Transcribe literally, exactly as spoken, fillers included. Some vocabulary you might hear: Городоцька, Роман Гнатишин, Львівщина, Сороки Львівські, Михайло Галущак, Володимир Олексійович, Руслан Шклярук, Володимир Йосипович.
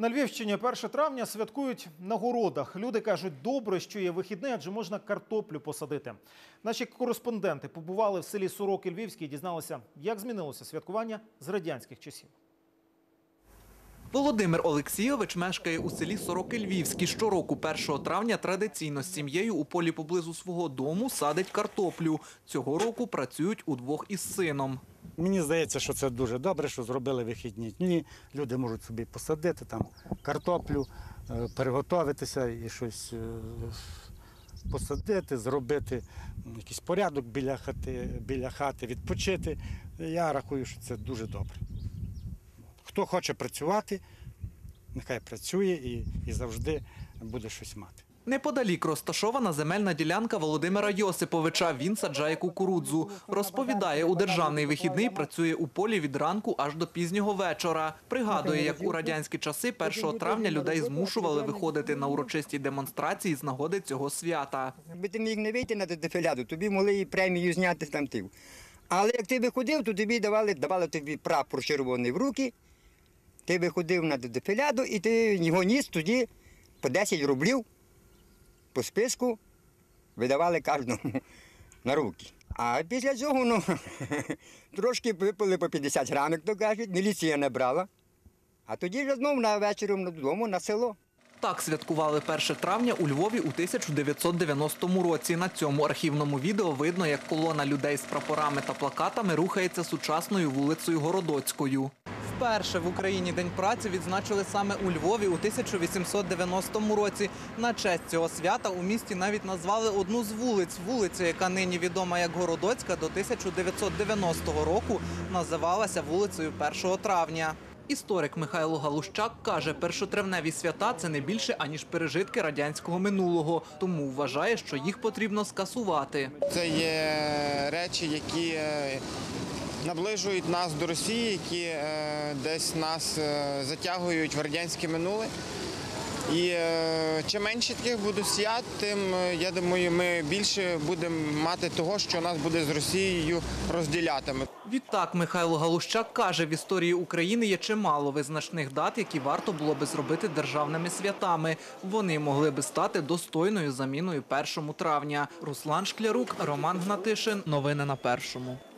На Львівщині перше травня святкують на городах. Люди кажуть, добре, що є вихідний, адже можна картоплю посадити. Наші кореспонденти побували в селі Сороки Львівські і дізналися, як змінилося святкування з радянських часів. Володимир Олексійович мешкає у селі Сороки Львівські. Щороку першого травня традиційно з сім'єю у полі поблизу свого дому садить картоплю. Цього року працюють удвох із сином. Мені здається, що це дуже добре, що зробили вихідні дні. Люди можуть собі посадити там картоплю, приготуватися і щось посадити, зробити якийсь порядок біля хати, біля хати, відпочити. Я рахую, що це дуже добре. Хто хоче працювати, нехай працює і, і завжди буде щось мати. Неподалік розташована земельна ділянка Володимира Йосиповича. Він саджає кукурудзу. Розповідає, у державний вихідний працює у полі від ранку аж до пізнього вечора. Пригадує, як у радянські часи першого травня людей змушували виходити на урочисті демонстрації з нагоди цього свята. Якби ти міг не вийти на дефіляду, тобі могли і премію зняти там тим. Але як ти виходив, то тобі давали, давали тобі прапор червоний в руки, ти виходив на дефіляду і ти його ніс тоді по десять рублів. По списку видавали кожному на руки. А після цього, ну, трошки випили по п'ятдесят грамів, як то кажуть, міліція набрала. А тоді ж знову на вечір додому, на село. Так святкували перше травня у Львові у тисяча дев'ятсот дев'яностому році. На цьому архівному відео видно, як колона людей з прапорами та плакатами рухається сучасною вулицею Городоцькою. Перше в Україні День праці відзначили саме у Львові у тисяча вісімсот дев'яностому році. На честь цього свята у місті навіть назвали одну з вулиць. Вулиця, яка нині відома як Городоцька, до тисяча дев'ятсот дев'яностого року називалася вулицею першого травня. Історик Михайло Галущак каже, першотравневі свята – це не більше, аніж пережитки радянського минулого. Тому вважає, що їх потрібно скасувати. Це є речі, які наближують нас до Росії, які е, десь нас е, затягують в радянське минуле. І е, чим менше таких будуть свят, тим, е, я думаю, ми більше будемо мати того, що нас буде з Росією розділяти. Відтак Михайло Галущак каже, в історії України є чимало визначних дат, які варто було би зробити державними святами. Вони могли би стати достойною заміною першому травня. Руслан Шклярук, Роман Гнатишин. Новини на першому.